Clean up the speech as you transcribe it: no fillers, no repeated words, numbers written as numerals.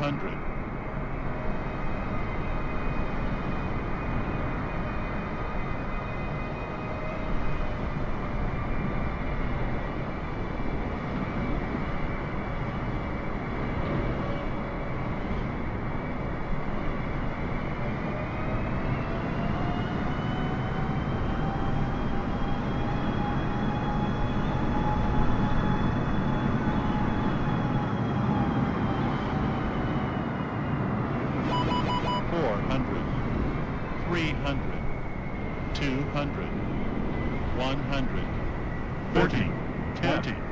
100. $300, $200, $100, $30, $20.